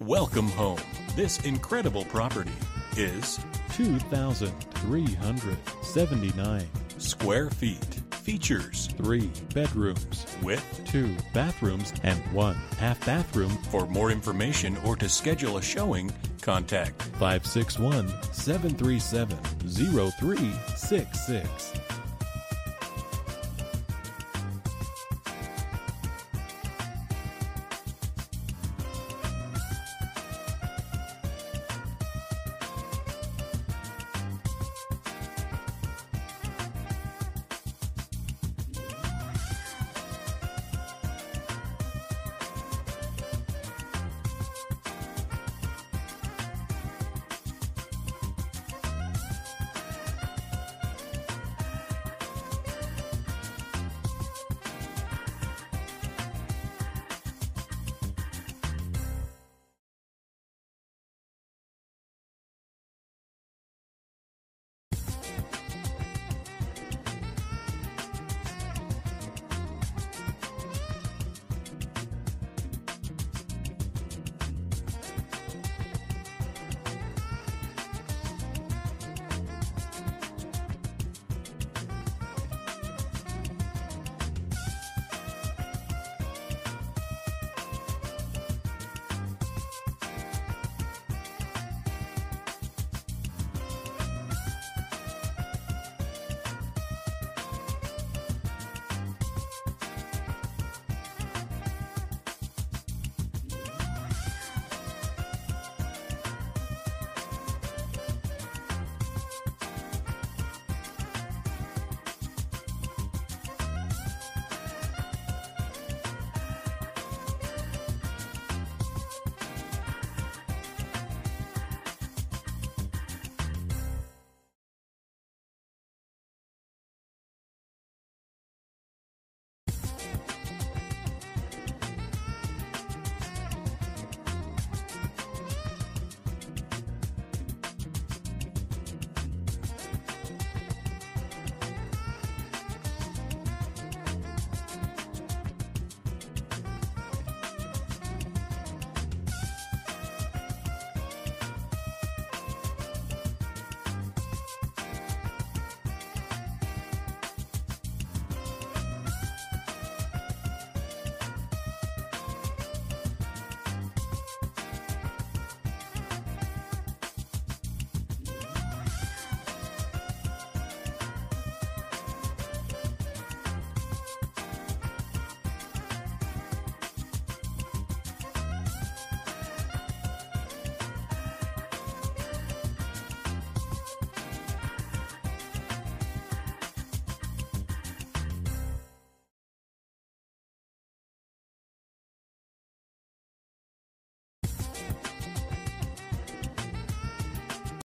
Welcome home. This incredible property is 2,379 square feet. Features 3 bedrooms with 2 bathrooms and 1 half bathroom. For more information or to schedule a showing, contact 561-737-0366.